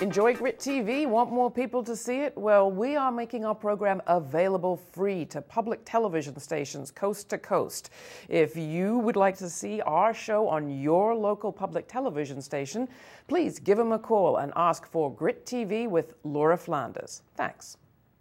Enjoy Grit TV? Want more people to see it? Well, we are making our program available free to public television stations coast to coast. If you would like to see our show on your local public television station, please give them a call and ask for Grit TV with Laura Flanders. Thanks.